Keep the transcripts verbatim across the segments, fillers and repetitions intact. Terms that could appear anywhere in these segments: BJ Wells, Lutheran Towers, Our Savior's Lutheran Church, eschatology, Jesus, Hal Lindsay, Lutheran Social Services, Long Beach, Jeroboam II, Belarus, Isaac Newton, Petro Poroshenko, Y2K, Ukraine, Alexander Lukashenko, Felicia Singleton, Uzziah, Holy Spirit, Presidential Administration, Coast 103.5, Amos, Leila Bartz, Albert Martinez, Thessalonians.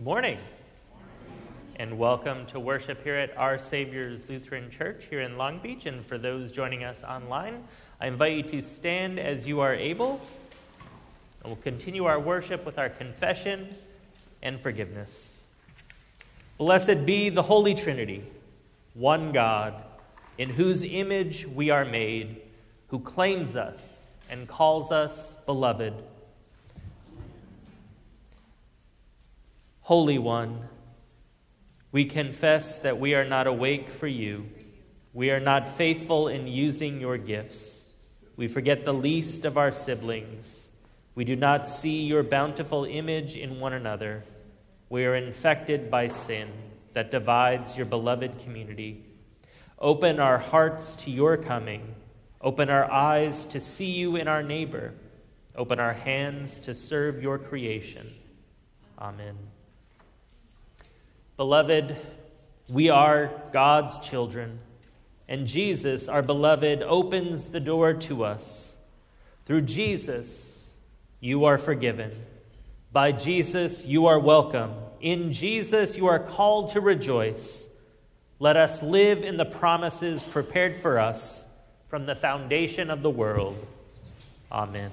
Good morning. And welcome to worship here at Our Savior's Lutheran Church here in Long Beach. And for those joining us online, I invite you to stand as you are able. And we'll continue our worship with our confession and forgiveness. Blessed be the Holy Trinity, one God, in whose image we are made, who claims us and calls us beloved. Holy One, we confess that we are not awake for you. We are not faithful in using your gifts. We forget the least of our siblings. We do not see your bountiful image in one another. We are infected by sin that divides your beloved community. Open our hearts to your coming. Open our eyes to see you in our neighbor. Open our hands to serve your creation. Amen. Beloved, we are God's children, and Jesus, our beloved, opens the door to us. Through Jesus, you are forgiven. By Jesus, you are welcome. In Jesus, you are called to rejoice. Let us live in the promises prepared for us from the foundation of the world. Amen.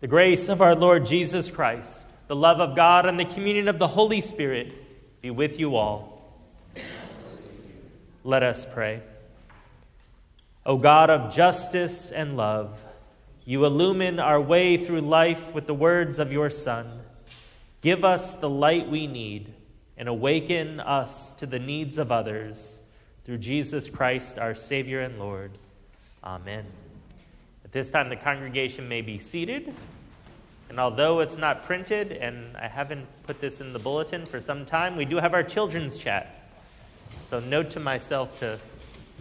The grace of our Lord Jesus Christ, the love of God, and the communion of the Holy Spirit be with you all. Let us pray. O God of justice and love, you illumine our way through life with the words of your Son. Give us the light we need and awaken us to the needs of others. Through Jesus Christ, our Savior and Lord. Amen. At this time, the congregation may be seated. And although it's not printed, and I haven't put this in the bulletin for some time, we do have our children's chat. So note to myself to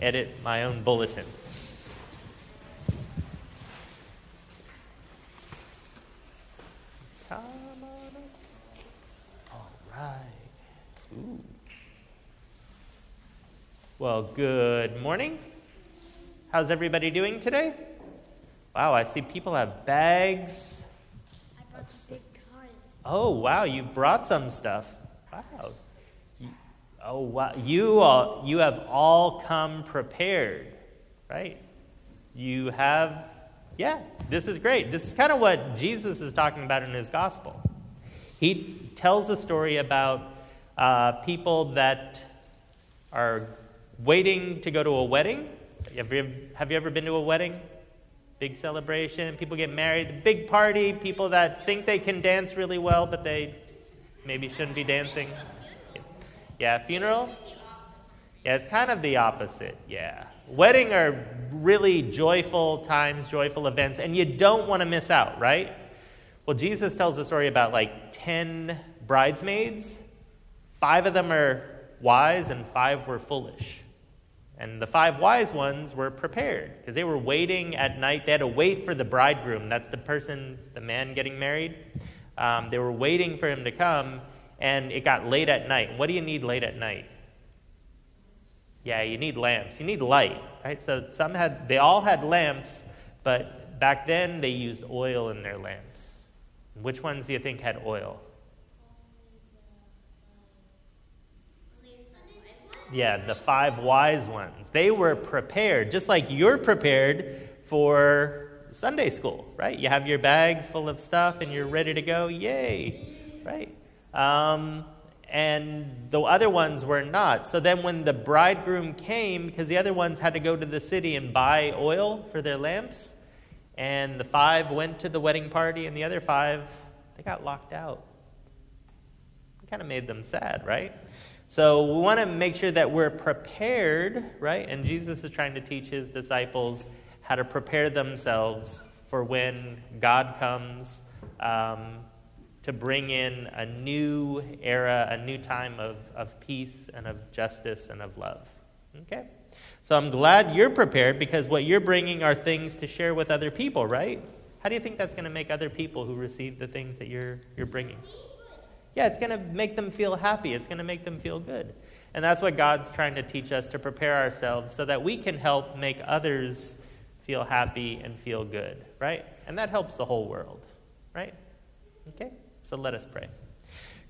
edit my own bulletin. Come on up. All right. Ooh. Well, good morning. How's everybody doing today? Wow, I see people have bags. lives? Oh, wow, you brought some stuff. Wow. You, oh, wow. You, all, you have all come prepared, right? You have, yeah, this is great. This is kind of what Jesus is talking about in his gospel. He tells a story about uh, people that are waiting to go to a wedding. Have you, have you ever been to a wedding? Big celebration, people get married, the big party, people that think they can dance really well, but they maybe shouldn't be dancing. Yeah, funeral? Yeah, it's kind of the opposite, yeah. Wedding are really joyful times, joyful events, and you don't want to miss out, right? Well, Jesus tells a story about like ten bridesmaids. Five of them are wise and five were foolish. And the five wise ones were prepared because they were waiting at night. They had to wait for the bridegroom. That's the person, the man getting married. Um, they were waiting for him to come, and it got late at night. What do you need late at night? Yeah, you need lamps. You need light, right? So some had, they all had lamps, but back then they used oil in their lamps. Which ones do you think had oil? Yeah, the five wise ones. They were prepared, just like you're prepared for Sunday school, right? You have your bags full of stuff and you're ready to go. Yay, right? Um, and the other ones were not. So then when the bridegroom came, because the other ones had to go to the city and buy oil for their lamps, and the five went to the wedding party and the other five, they got locked out. It kind of made them sad, right? So we want to make sure that we're prepared, right? And Jesus is trying to teach his disciples how to prepare themselves for when God comes um, to bring in a new era, a new time of, of peace and of justice and of love. Okay? So I'm glad you're prepared because what you're bringing are things to share with other people, right? How do you think that's going to make other people who receive the things that you're you're bringing? Yeah, it's going to make them feel happy. It's going to make them feel good. And that's what God's trying to teach us, to prepare ourselves so that we can help make others feel happy and feel good, right? And that helps the whole world, right? Okay, so let us pray.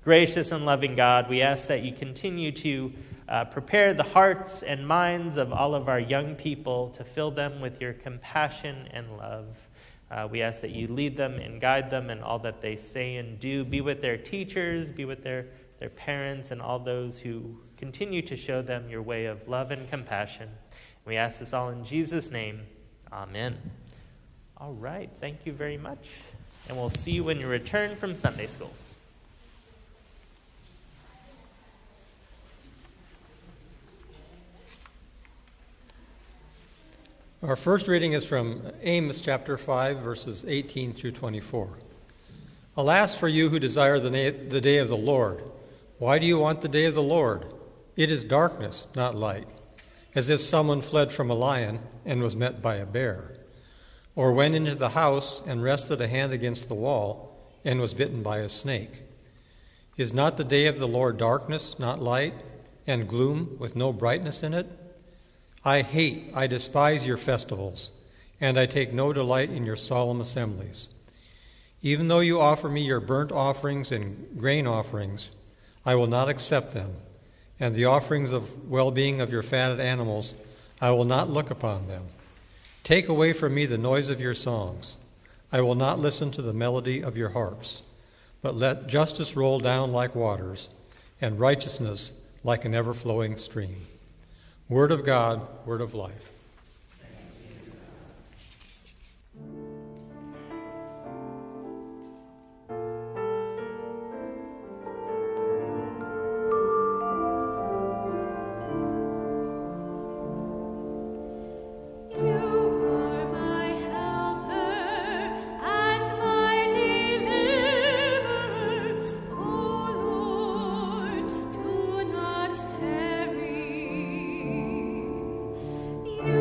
Gracious and loving God, we ask that you continue to uh, prepare the hearts and minds of all of our young people to fill them with your compassion and love. Uh, we ask that you lead them and guide them in all that they say and do. Be with their teachers, be with their, their parents, and all those who continue to show them your way of love and compassion. We ask this all in Jesus' name. Amen. All right. Thank you very much. And we'll see you when you return from Sunday school. Our first reading is from Amos chapter five, verses eighteen through twenty-four. Alas for you who desire the, na- the day of the Lord. Why do you want the day of the Lord? It is darkness, not light, as if someone fled from a lion and was met by a bear, or went into the house and rested a hand against the wall and was bitten by a snake. Is not the day of the Lord darkness, not light, and gloom with no brightness in it? I hate, I despise your festivals, and I take no delight in your solemn assemblies. Even though you offer me your burnt offerings and grain offerings, I will not accept them, and the offerings of well-being of your fatted animals, I will not look upon them. Take away from me the noise of your songs. I will not listen to the melody of your harps, but let justice roll down like waters, and righteousness like an ever-flowing stream. Word of God, word of life. You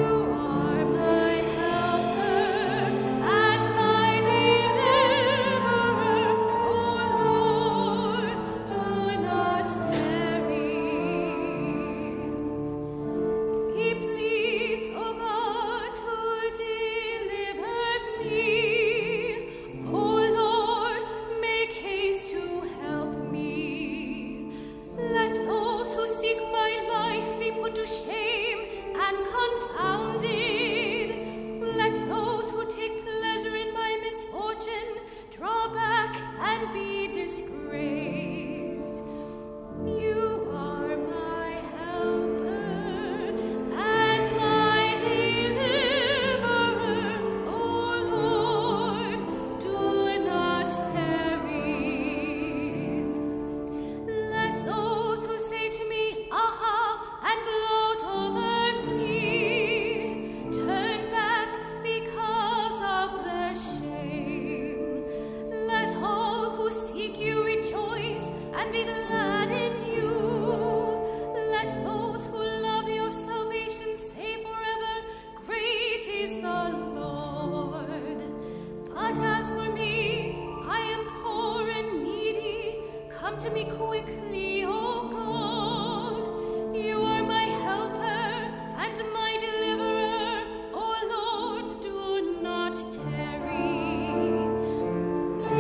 to me quickly, O God. You are my helper and my deliverer. O Lord, do not tarry.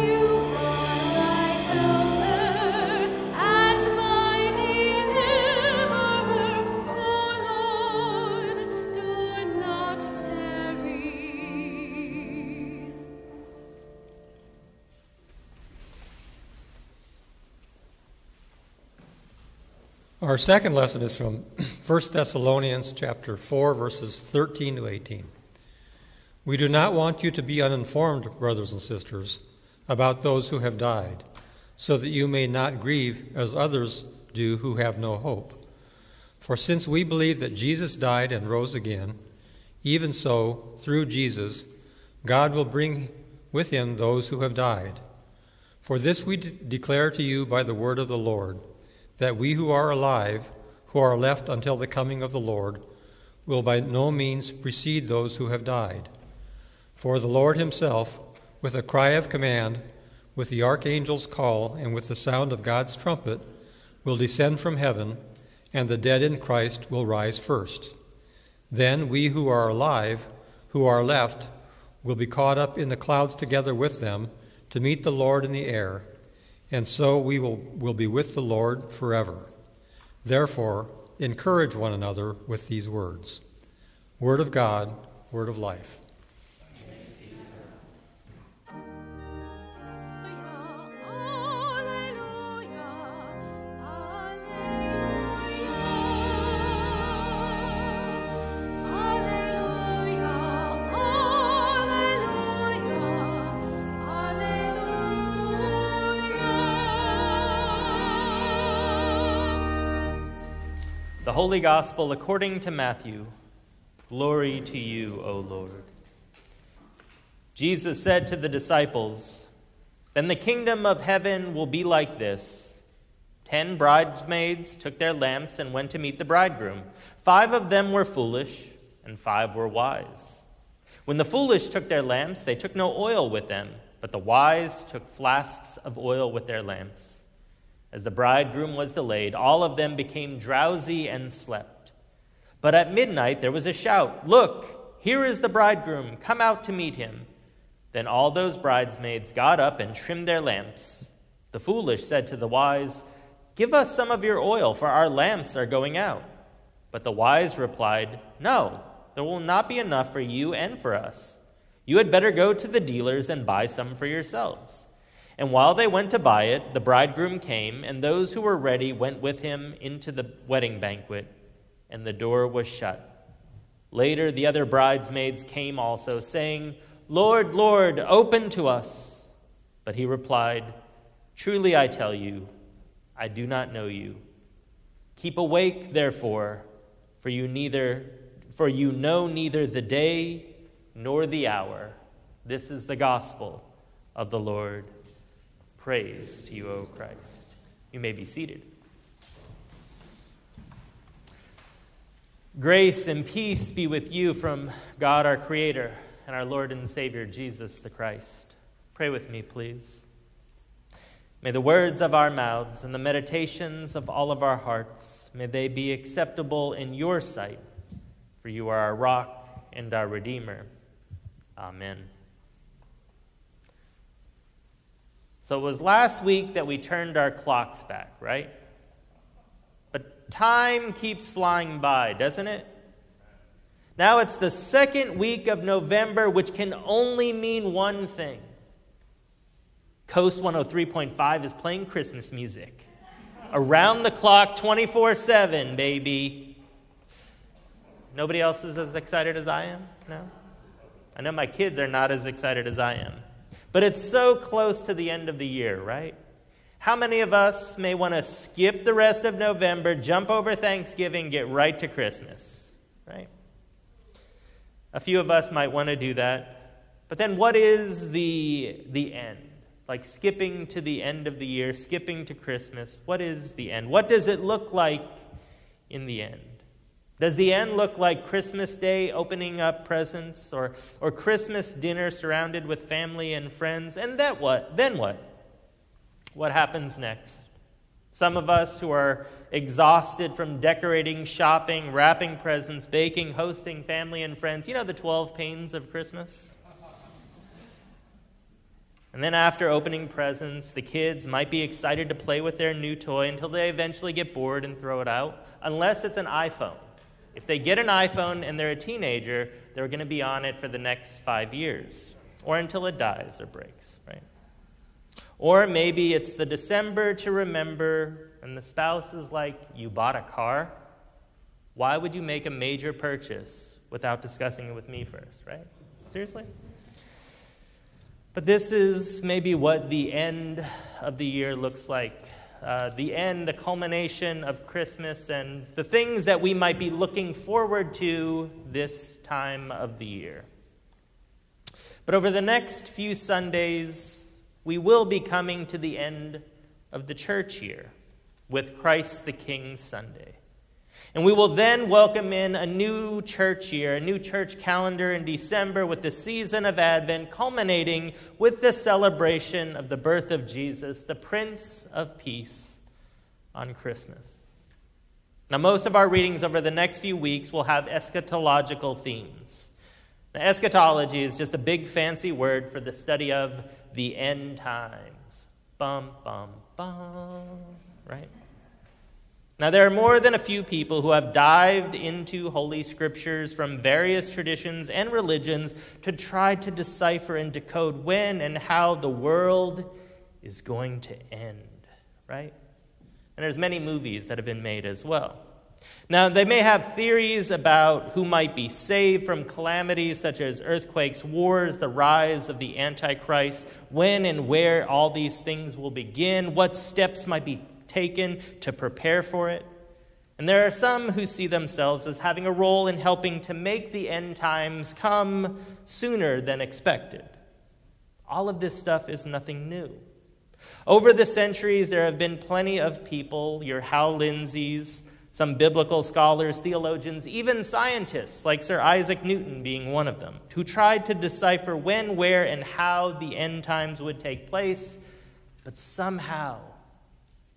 You are my helper and my deliverer. O Lord, do not tarry. Our second lesson is from First Thessalonians chapter four, verses thirteen to eighteen. We do not want you to be uninformed, brothers and sisters, about those who have died, so that you may not grieve as others do who have no hope. For since we believe that Jesus died and rose again, even so, through Jesus, God will bring with him those who have died. For this we de- declare to you by the word of the Lord, that we who are alive, who are left until the coming of the Lord, will by no means precede those who have died. For the Lord himself, with a cry of command, with the archangel's call, and with the sound of God's trumpet, will descend from heaven, and the dead in Christ will rise first. Then we who are alive, who are left, will be caught up in the clouds together with them to meet the Lord in the air, and so we will, will be with the Lord forever. Therefore, encourage one another with these words. Word of God, word of life. The Holy Gospel according to Matthew. Glory to you, O Lord. Jesus said to the disciples, "Then the kingdom of heaven will be like this. Ten bridesmaids took their lamps and went to meet the bridegroom. Five of them were foolish, and five were wise. When the foolish took their lamps, they took no oil with them, but the wise took flasks of oil with their lamps. As the bridegroom was delayed, all of them became drowsy and slept. But at midnight there was a shout, 'Look, here is the bridegroom, come out to meet him.' Then all those bridesmaids got up and trimmed their lamps. The foolish said to the wise, 'Give us some of your oil, for our lamps are going out.' But the wise replied, 'No, there will not be enough for you and for us. You had better go to the dealers and buy some for yourselves.' And while they went to buy it, the bridegroom came, and those who were ready went with him into the wedding banquet, and the door was shut. Later the other bridesmaids came also, saying, 'Lord, Lord, open to us.' But he replied, 'Truly I tell you, I do not know you. Keep awake, therefore, for you neither, for you know neither the day nor the hour.'" This is the gospel of the Lord. Praise to you, O Christ. You may be seated. Grace and peace be with you from God our Creator and our Lord and Savior, Jesus the Christ. Pray with me, please. May the words of our mouths and the meditations of all of our hearts, may they be acceptable in your sight, for you are our rock and our Redeemer. Amen. So it was last week that we turned our clocks back, right? But time keeps flying by, doesn't it? Now it's the second week of November, which can only mean one thing. Coast one oh three point five is playing Christmas music. Around the clock, twenty-four seven, baby. Nobody else is as excited as I am? No? I know my kids are not as excited as I am. But it's so close to the end of the year, right? How many of us may want to skip the rest of November, jump over Thanksgiving, get right to Christmas, right? A few of us might want to do that. But then what is the, the end? Like skipping to the end of the year, skipping to Christmas, what is the end? What does it look like in the end? Does the end look like Christmas Day opening up presents, or, or Christmas dinner surrounded with family and friends? And that what? Then what? What happens next? Some of us who are exhausted from decorating, shopping, wrapping presents, baking, hosting family and friends. You know the twelve pains of Christmas? And then after opening presents, the kids might be excited to play with their new toy until they eventually get bored and throw it out, unless it's an iPhone. If they get an iPhone and they're a teenager, they're going to be on it for the next five years, or until it dies or breaks, right? Or maybe it's the December to remember, and the spouse is like, you bought a car? Why would you make a major purchase without discussing it with me first, right? Seriously? But this is maybe what the end of the year looks like. Uh, the end, the culmination of Christmas and the things that we might be looking forward to this time of the year. But over the next few Sundays, we will be coming to the end of the church year with Christ the King Sunday. And we will then welcome in a new church year, a new church calendar in December with the season of Advent, culminating with the celebration of the birth of Jesus, the Prince of Peace, on Christmas. Now, most of our readings over the next few weeks will have eschatological themes. Now, eschatology is just a big fancy word for the study of the end times. Bum, bum, bum, right? Now, there are more than a few people who have dived into Holy Scriptures from various traditions and religions to try to decipher and decode when and how the world is going to end, right? And there's many movies that have been made as well. Now, they may have theories about who might be saved from calamities such as earthquakes, wars, the rise of the Antichrist, when and where all these things will begin, what steps might be taken to prepare for it. And there are some who see themselves as having a role in helping to make the end times come sooner than expected. All of this stuff is nothing new. Over the centuries, there have been plenty of people, your Hal Lindsays, some biblical scholars, theologians, even scientists like Sir Isaac Newton being one of them, who tried to decipher when, where, and how the end times would take place, but somehow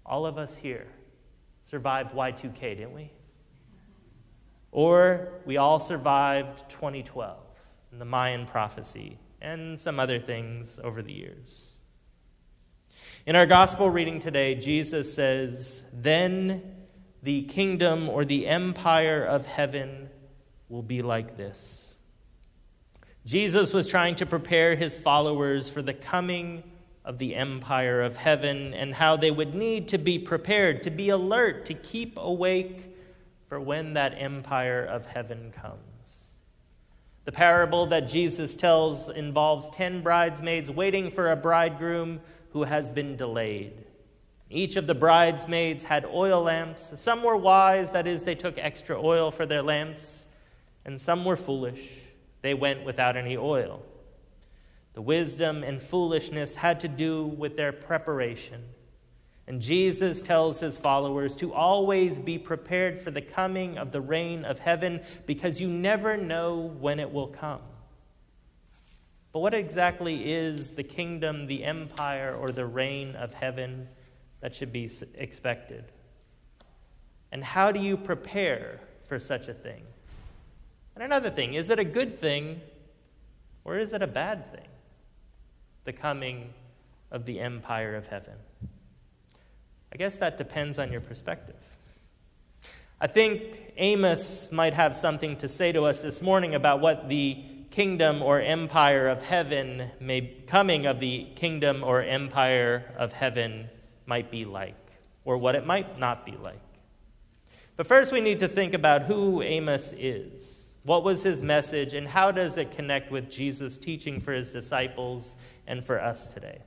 all of us here survived Y two K, didn't we? Or we all survived twenty twelve and the Mayan prophecy and some other things over the years. In our gospel reading today, Jesus says, "Then the kingdom or the empire of heaven will be like this." Jesus was trying to prepare his followers for the coming of the empire of heaven and how they would need to be prepared, to be alert, to keep awake for when that empire of heaven comes. The parable that Jesus tells involves ten bridesmaids waiting for a bridegroom who has been delayed. Each of the bridesmaids had oil lamps. Some were wise, that is, they took extra oil for their lamps, and some were foolish. They went without any oil. The wisdom and foolishness had to do with their preparation. And Jesus tells his followers to always be prepared for the coming of the reign of heaven because you never know when it will come. But what exactly is the kingdom, the empire, or the reign of heaven that should be expected? And how do you prepare for such a thing? And another thing, is it a good thing or is it a bad thing? The coming of the empire of heaven. I guess that depends on your perspective. I think Amos might have something to say to us this morning about what the kingdom or empire of heaven may, coming of the kingdom or empire of heaven might be like, or what it might not be like. But first we need to think about who Amos is. What was his message, and how does it connect with Jesus' teaching for his disciples and for us today?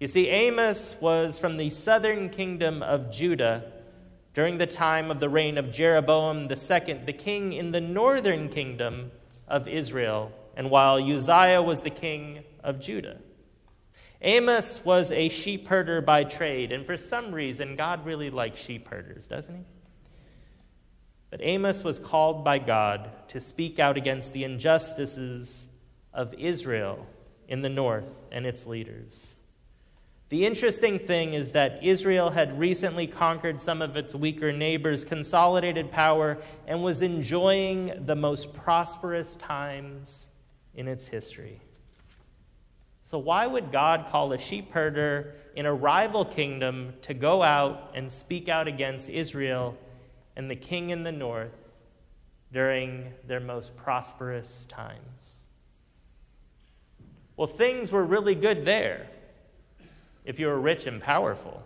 You see, Amos was from the southern kingdom of Judah during the time of the reign of Jeroboam the second, the king in the northern kingdom of Israel, and while Uzziah was the king of Judah. Amos was a sheep herder by trade, and for some reason, God really likes sheep herders, doesn't he? But Amos was called by God to speak out against the injustices of Israel in the north and its leaders. The interesting thing is that Israel had recently conquered some of its weaker neighbors, consolidated power, and was enjoying the most prosperous times in its history. So why would God call a sheep herder in a rival kingdom to go out and speak out against Israel and the king in the north during their most prosperous times? Well, things were really good there if you were rich and powerful.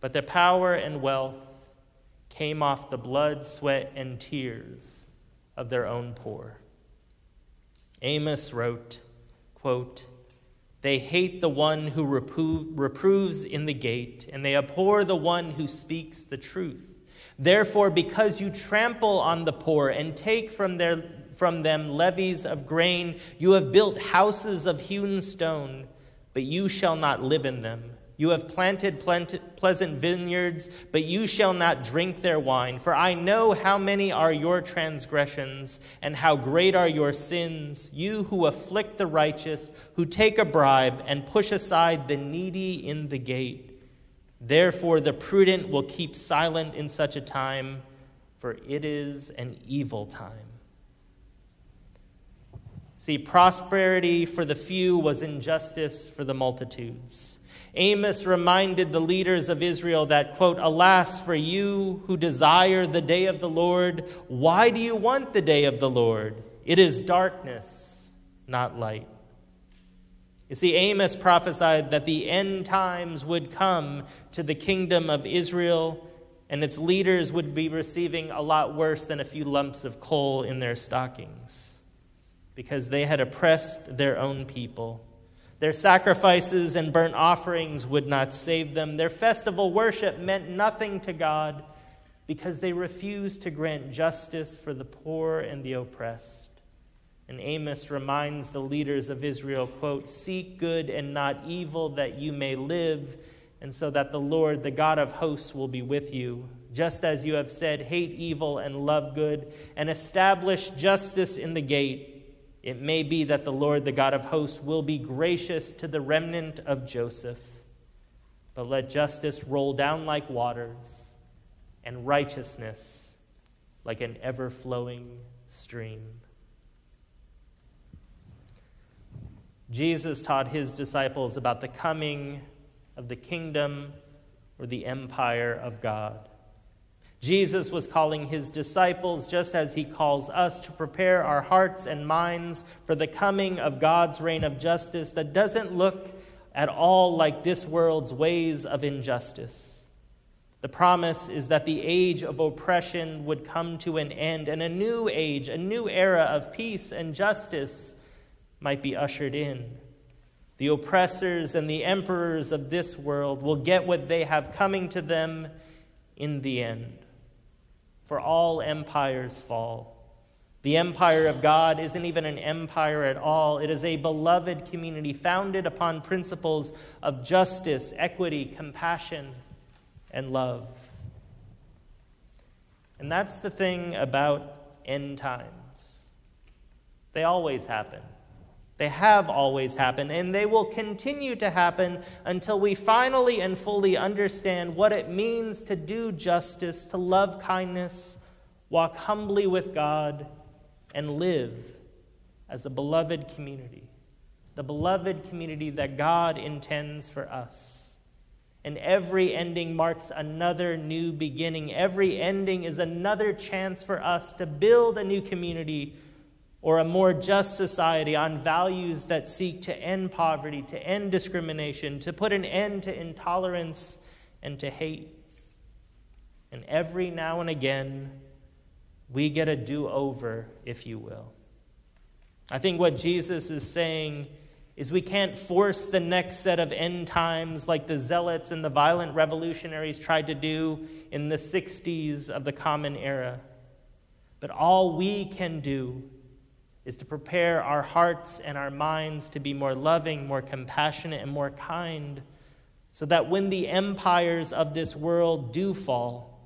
But their power and wealth came off the blood, sweat, and tears of their own poor. Amos wrote, quote, "They hate the one who repro- reproves in the gate, and they abhor the one who speaks the truth. Therefore, because you trample on the poor and take from their from them levies of grain, you have built houses of hewn stone, but you shall not live in them. You have planted pleasant vineyards, but you shall not drink their wine. For I know how many are your transgressions, and how great are your sins, you who afflict the righteous, who take a bribe and push aside the needy in the gate. Therefore the prudent will keep silent in such a time, for it is an evil time." See, prosperity for the few was injustice for the multitudes. Amos reminded the leaders of Israel that, quote, "Alas, for you who desire the day of the Lord, why do you want the day of the Lord? It is darkness, not light." You see, Amos prophesied that the end times would come to the kingdom of Israel, and its leaders would be receiving a lot worse than a few lumps of coal in their stockings, because they had oppressed their own people. Their sacrifices and burnt offerings would not save them. Their festival worship meant nothing to God because they refused to grant justice for the poor and the oppressed. And Amos reminds the leaders of Israel, quote, "Seek good and not evil that you may live, and so that the Lord, the God of hosts, will be with you. Just as you have said, hate evil and love good, and establish justice in the gate. It may be that the Lord, the God of hosts, will be gracious to the remnant of Joseph. But let justice roll down like waters, and righteousness like an ever-flowing stream." Jesus taught his disciples about the coming of the kingdom or the empire of God. Jesus was calling his disciples, just as he calls us, to prepare our hearts and minds for the coming of God's reign of justice that doesn't look at all like this world's ways of injustice. The promise is that the age of oppression would come to an end, and a new age, a new era of peace and justice might be ushered in. The oppressors and the emperors of this world will get what they have coming to them in the end. For all empires fall. The empire of God isn't even an empire at all. It is a beloved community founded upon principles of justice, equity, compassion, and love. And that's the thing about end times. They always happen. They have always happened, and they will continue to happen until we finally and fully understand what it means to do justice, to love kindness, walk humbly with God, and live as a beloved community, the beloved community that God intends for us. And every ending marks another new beginning. Every ending is another chance for us to build a new community or a more just society on values that seek to end poverty, to end discrimination, to put an end to intolerance and to hate. And every now and again, we get a do-over, if you will. I think what Jesus is saying is we can't force the next set of end times like the zealots and the violent revolutionaries tried to do in the sixties of the Common Era. But all we can do is to prepare our hearts and our minds to be more loving, more compassionate, and more kind, so that when the empires of this world do fall,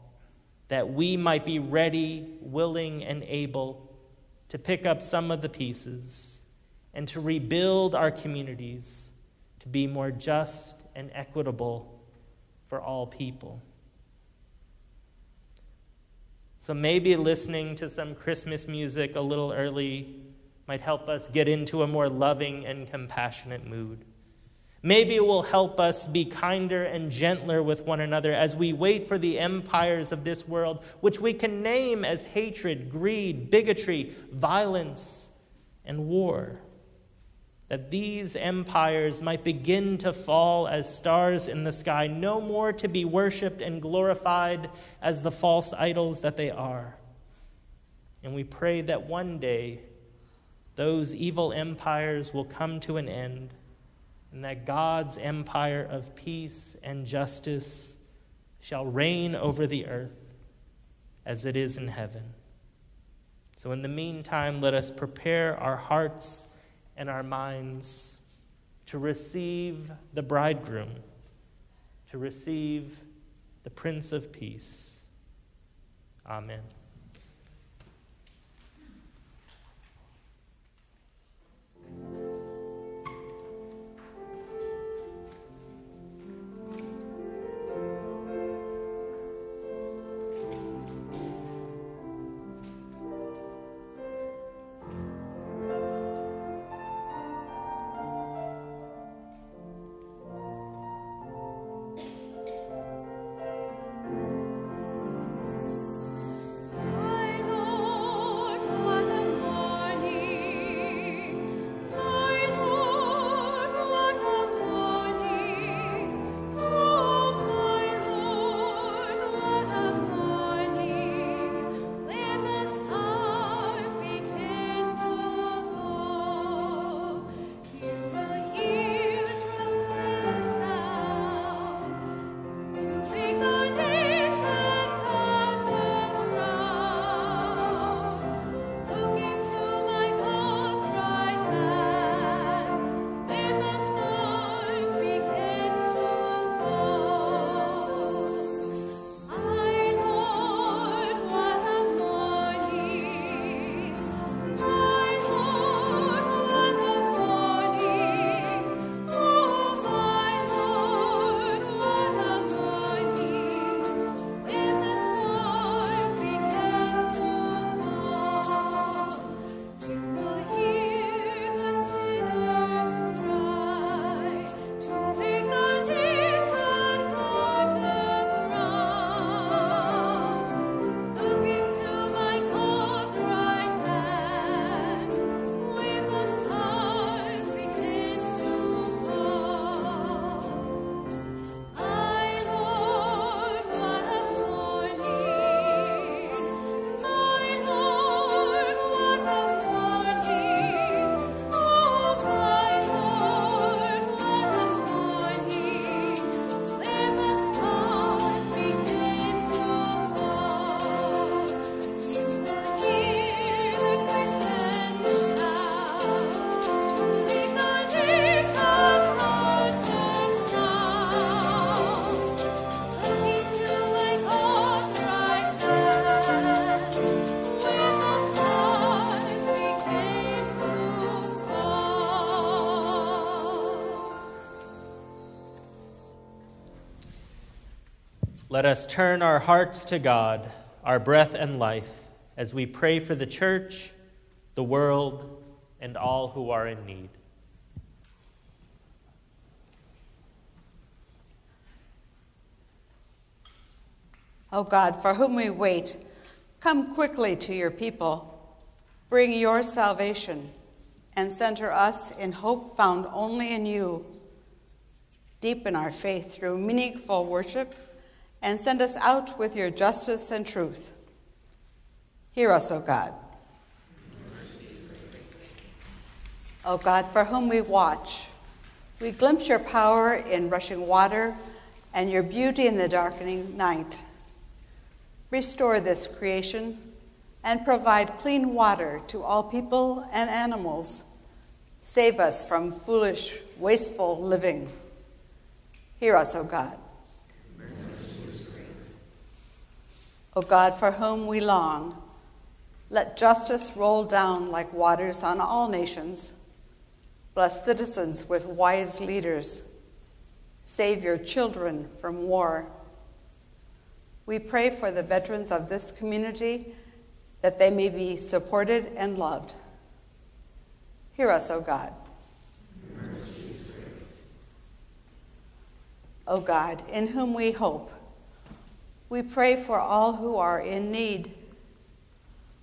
that we might be ready, willing, and able to pick up some of the pieces and to rebuild our communities, to be more just and equitable for all people. So maybe listening to some Christmas music a little early might help us get into a more loving and compassionate mood. Maybe it will help us be kinder and gentler with one another as we wait for the empires of this world, which we can name as hatred, greed, bigotry, violence, and war. That these empires might begin to fall as stars in the sky, no more to be worshipped and glorified as the false idols that they are. And we pray that one day those evil empires will come to an end, and that God's empire of peace and justice shall reign over the earth as it is in heaven. So in the meantime, let us prepare our hearts and our minds to receive the bridegroom, to receive the Prince of Peace. Amen. Let us turn our hearts to God, our breath and life, as we pray for the church, the world, and all who are in need. O God, for whom we wait, come quickly to your people. Bring your salvation and center us in hope found only in you. Deepen our faith through meaningful worship and send us out with your justice and truth. Hear us, O God. O God, for whom we watch, we glimpse your power in rushing water and your beauty in the darkening night. Restore this creation and provide clean water to all people and animals. Save us from foolish, wasteful living. Hear us, O God. O God, for whom we long, let justice roll down like waters on all nations. Bless citizens with wise leaders. Save your children from war. We pray for the veterans of this community that they may be supported and loved. Hear us, O God. O God, in whom we hope, we pray for all who are in need.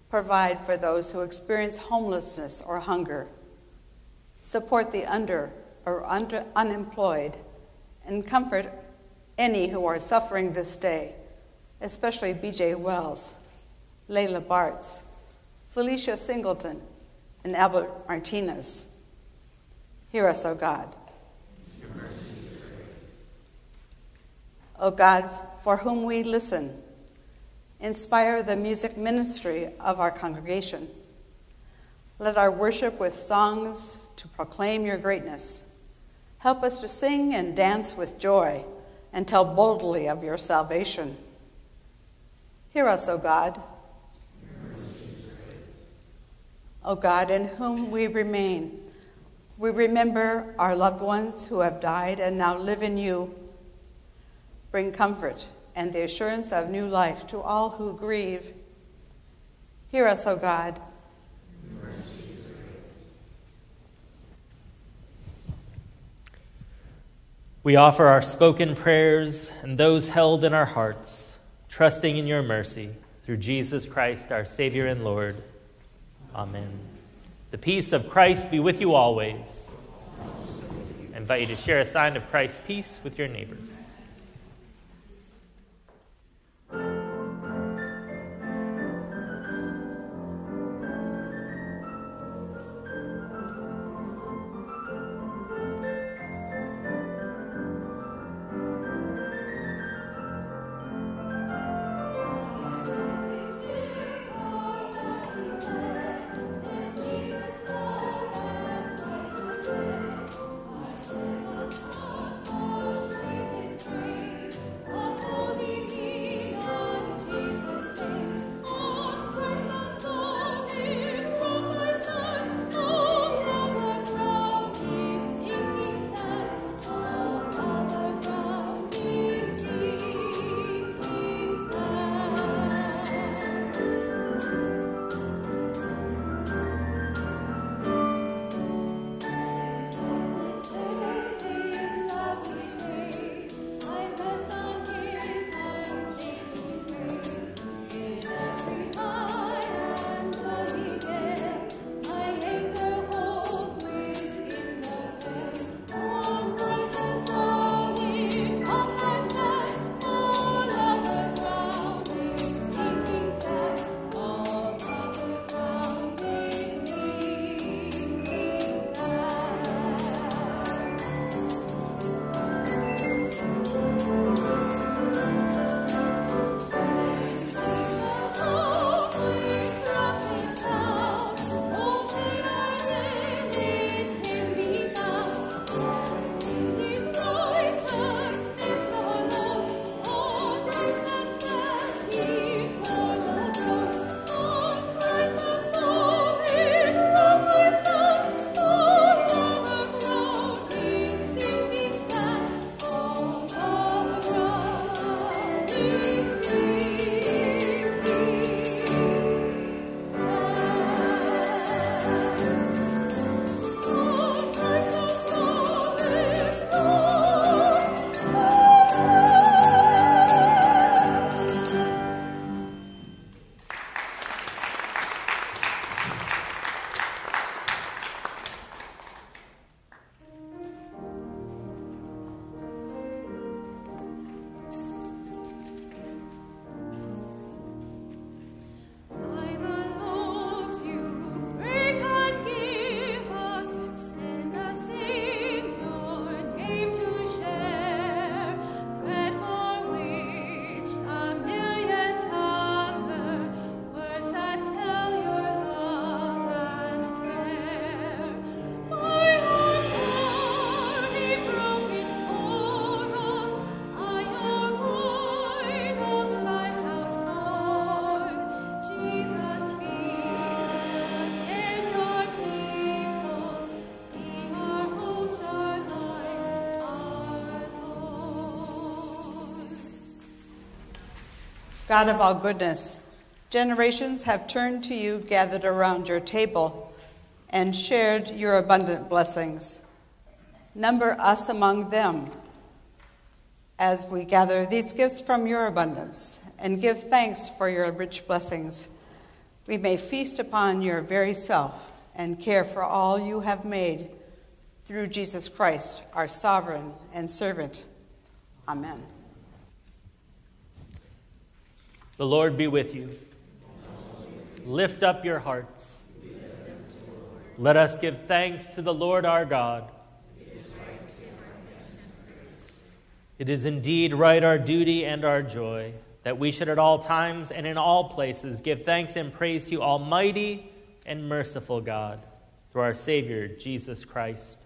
Provide for those who experience homelessness or hunger. Support the under or under unemployed, and comfort any who are suffering this day, especially B J Wells, Leila Bartz, Felicia Singleton, and Albert Martinez. Hear us, O God. O God, for whom we listen, inspire the music ministry of our congregation. Let our worship with songs to proclaim your greatness. Help us to sing and dance with joy and tell boldly of your salvation. Hear us, O God. O God, in whom we remain, we remember our loved ones who have died and now live in you. Bring comfort and the assurance of new life to all who grieve. Hear us, O God. We offer our spoken prayers and those held in our hearts, trusting in your mercy, through Jesus Christ, our Savior and Lord. Amen. The peace of Christ be with you always. I invite you to share a sign of Christ's peace with your neighbor. God of all goodness, generations have turned to you, gathered around your table, and shared your abundant blessings. Number us among them as we gather these gifts from your abundance and give thanks for your rich blessings. We may feast upon your very self and care for all you have made through Jesus Christ, our sovereign and servant. Amen. The Lord be with you. Lift up your hearts. Let us give thanks to the Lord our God. It is indeed right, our duty and our joy, that we should at all times and in all places give thanks and praise to Almighty and merciful God, through our Savior, Jesus Christ,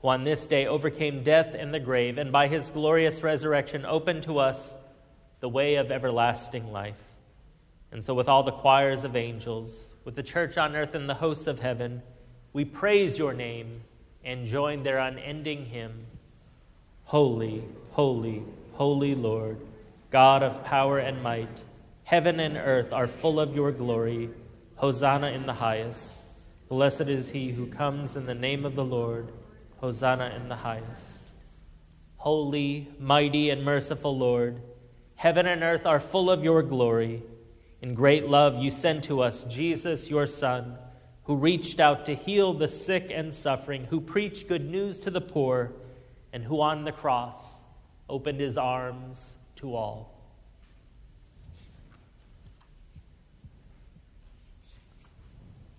who on this day overcame death and the grave, and by his glorious resurrection opened to us the way of everlasting life. And so with all the choirs of angels, with the church on earth and the hosts of heaven, we praise your name and join their unending hymn, Holy, holy, holy Lord, God of power and might, heaven and earth are full of your glory. Hosanna in the highest. Blessed is he who comes in the name of the Lord. Hosanna in the highest. Holy, mighty, and merciful Lord, heaven and earth are full of your glory. In great love you sent to us Jesus, your Son, who reached out to heal the sick and suffering, who preached good news to the poor, and who on the cross opened his arms to all.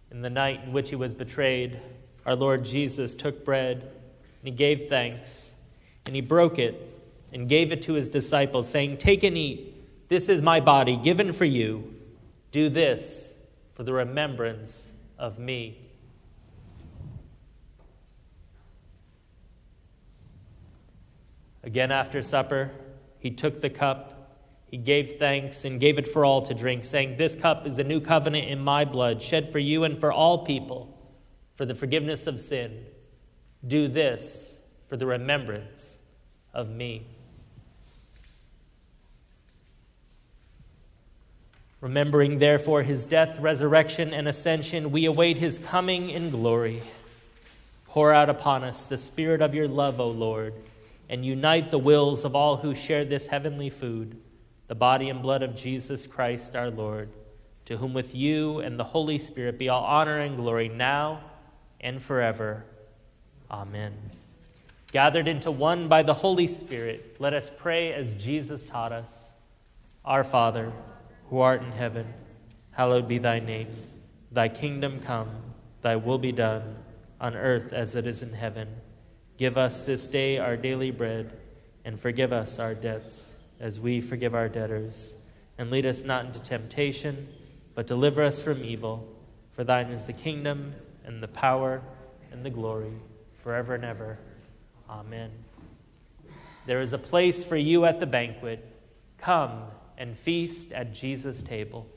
In the night in which he was betrayed, our Lord Jesus took bread, and he gave thanks, and he broke it, and gave it to his disciples, saying, "Take and eat. This is my body, given for you. Do this for the remembrance of me." Again, after supper, he took the cup, he gave thanks, and gave it for all to drink, saying, "This cup is the new covenant in my blood, shed for you and for all people, for the forgiveness of sin. Do this for the remembrance of me." Remembering, therefore, his death, resurrection, and ascension, we await his coming in glory. Pour out upon us the spirit of your love, O Lord, and unite the wills of all who share this heavenly food, the body and blood of Jesus Christ our Lord, to whom with you and the Holy Spirit be all honor and glory now and forever. Amen. Gathered into one by the Holy Spirit, let us pray as Jesus taught us. Our Father, who art in heaven, hallowed be thy name. Thy kingdom come, thy will be done, on earth as it is in heaven. Give us this day our daily bread, and forgive us our debts, as we forgive our debtors. And lead us not into temptation, but deliver us from evil. For thine is the kingdom, and the power, and the glory, forever and ever. Amen. There is a place for you at the banquet. Come and feast at Jesus' table.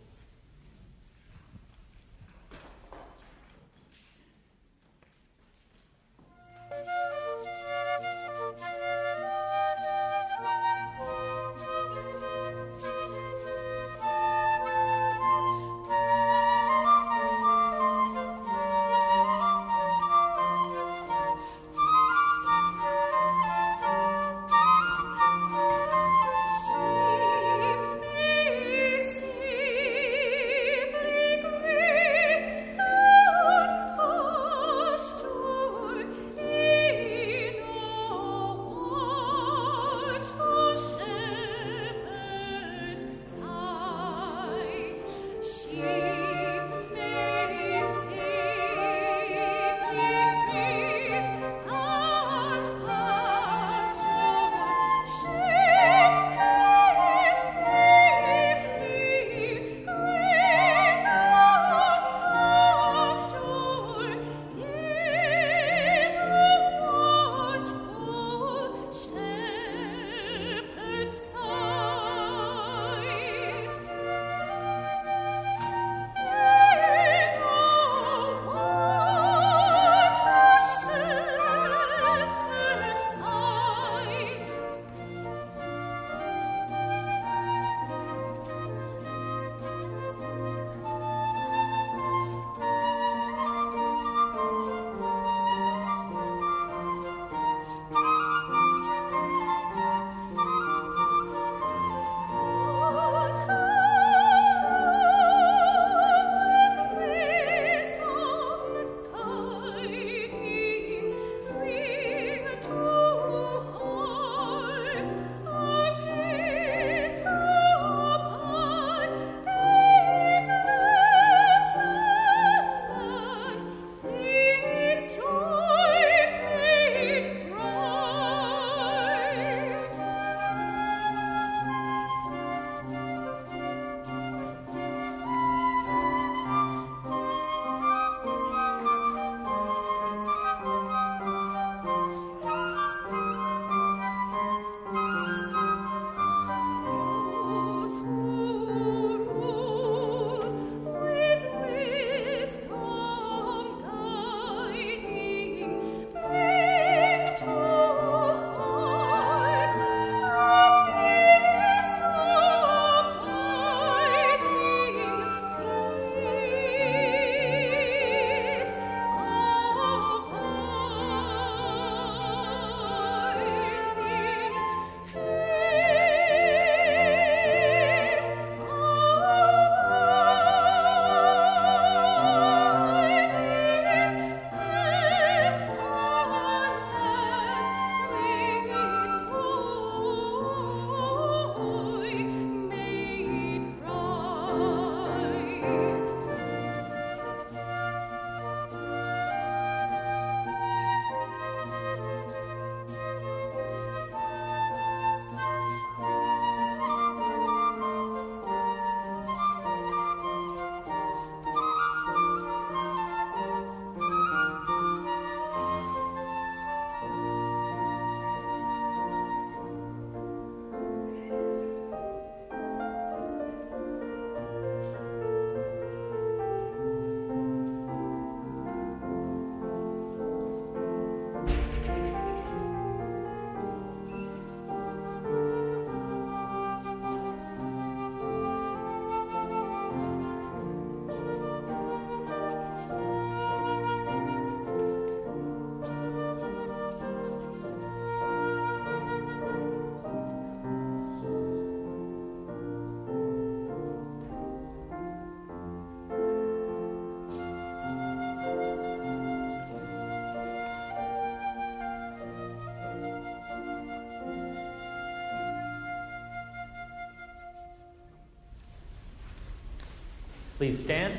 Please stand.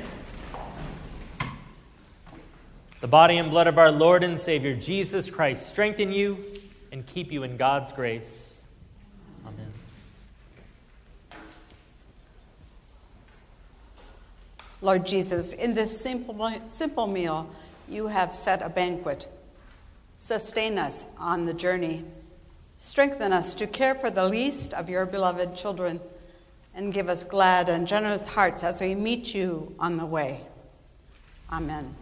The body and blood of our Lord and Savior Jesus Christ strengthen you and keep you in God's grace. Amen. Lord Jesus, in this simple, simple meal, you have set a banquet. Sustain us on the journey. Strengthen us to care for the least of your beloved children, and give us glad and generous hearts as we meet you on the way. Amen.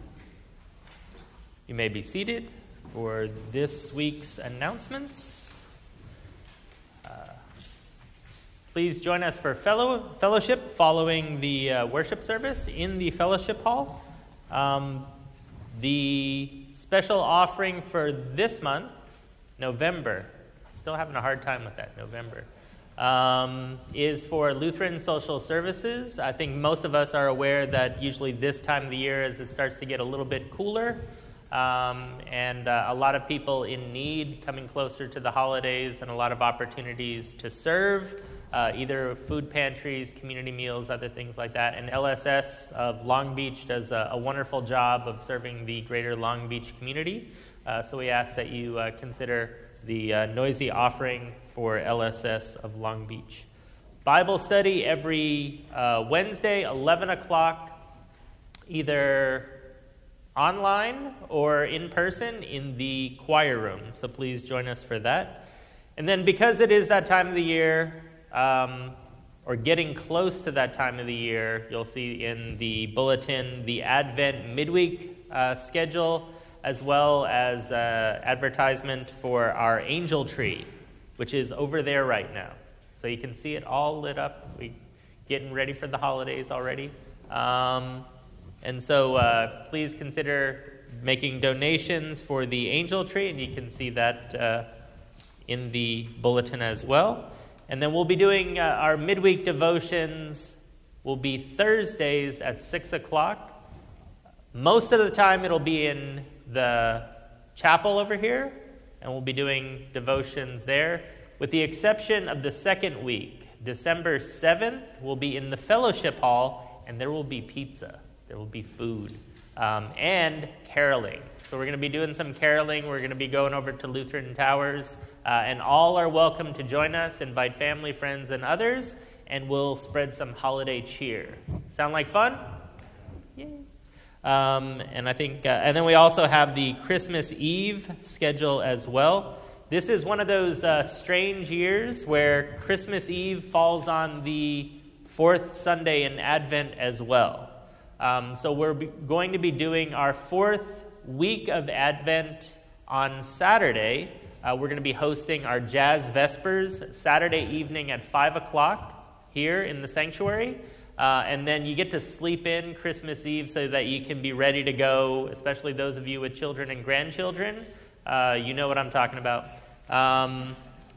You may be seated for this week's announcements. Uh, please join us for fellow fellowship following the uh, worship service in the fellowship hall. Um, the special offering for this month, November, still having a hard time with that, November, um, is for Lutheran Social Services. I think most of us are aware that usually this time of the year, as it starts to get a little bit cooler, Um, and uh, a lot of people in need coming closer to the holidays, and a lot of opportunities to serve, uh, either food pantries, community meals, other things like that. And L S S of Long Beach does a, a wonderful job of serving the greater Long Beach community. Uh, so we ask that you uh, consider the uh, noisy offering for L S S of Long Beach. Bible study every uh, Wednesday, eleven o'clock, either online or in person in the choir room. So please join us for that. And then because it is that time of the year, um, or getting close to that time of the year, you'll see in the bulletin the Advent midweek uh, schedule, as well as uh, advertisement for our angel tree, which is over there right now. So you can see it all lit up. We're getting ready for the holidays already. Um, And so uh, please consider making donations for the angel tree, and you can see that uh, in the bulletin as well. And then we'll be doing uh, our midweek devotions will be Thursdays at six o'clock. Most of the time it'll be in the chapel over here, and we'll be doing devotions there, with the exception of the second week. December seventh will be in the fellowship hall, and there will be pizza. There will be food um, and caroling. So we're going to be doing some caroling. We're going to be going over to Lutheran Towers. Uh, and all are welcome to join us. Invite family, friends, and others. And we'll spread some holiday cheer. Sound like fun? Yay. Um, and I think, uh, and then we also have the Christmas Eve schedule as well. This is one of those uh, strange years where Christmas Eve falls on the fourth Sunday in Advent as well. Um, so we're going to be doing our fourth week of Advent on Saturday. Uh, we're going to be hosting our Jazz Vespers Saturday evening at five o'clock here in the sanctuary. Uh, and then you get to sleep in Christmas Eve so that you can be ready to go, especially those of you with children and grandchildren. Uh, you know what I'm talking about. Um,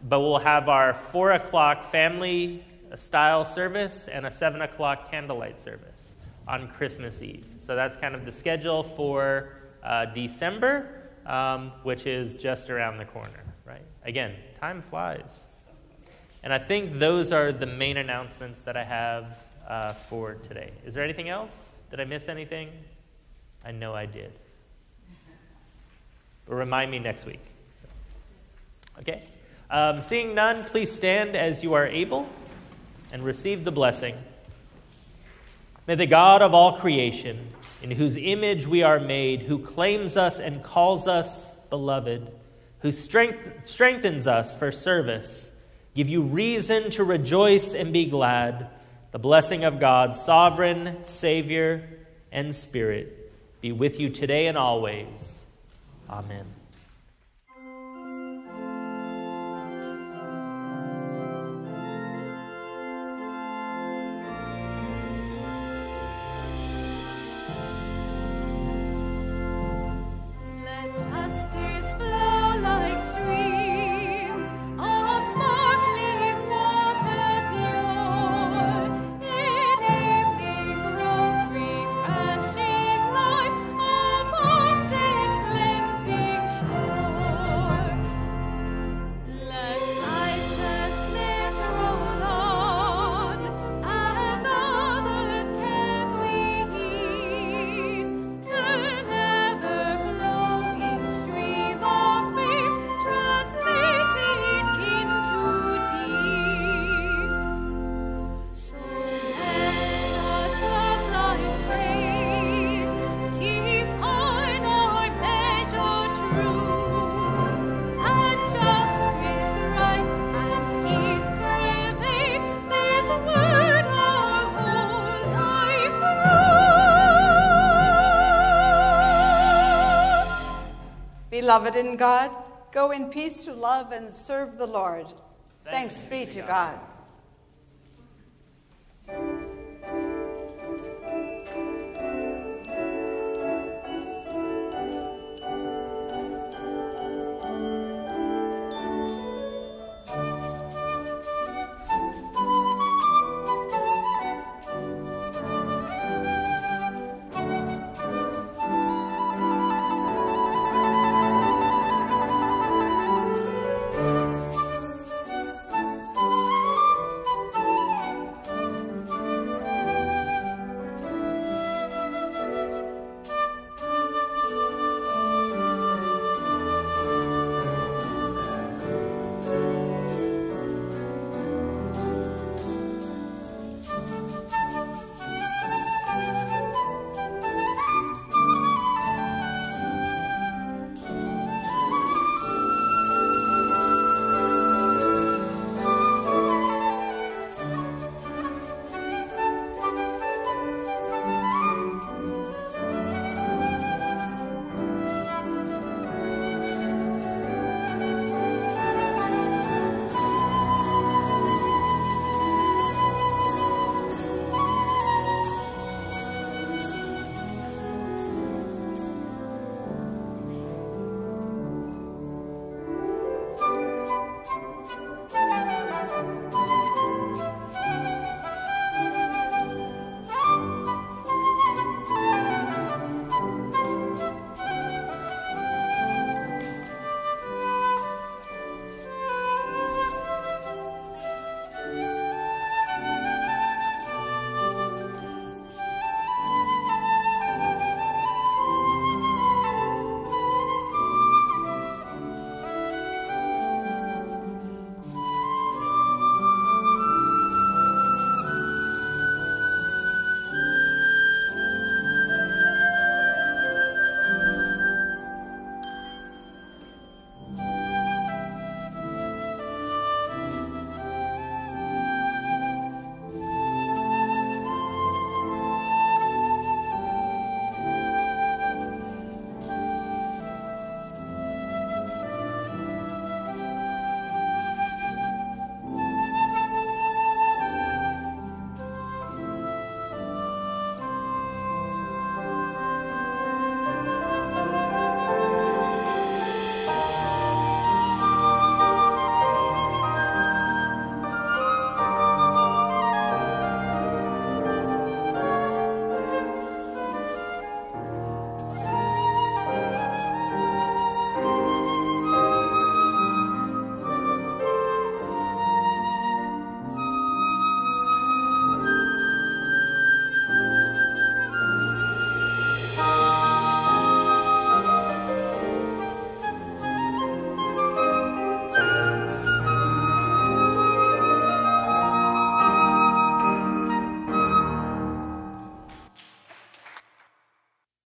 but we'll have our four o'clock family-style service and a seven o'clock candlelight service on Christmas Eve. So that's kind of the schedule for uh, December, um, which is just around the corner, right? Again, time flies. And I think those are the main announcements that I have uh, for today. Is there anything else? Did I miss anything? I know I did. But remind me next week. So. Okay. Um, seeing none, please stand as you are able and receive the blessing. May the God of all creation, in whose image we are made, who claims us and calls us beloved, who strength, strengthens us for service, give you reason to rejoice and be glad. The blessing of God, sovereign, Savior, and Spirit, be with you today and always. Amen. beloved in God, go in peace to love and serve the Lord. Thanks, Thanks be to God. God.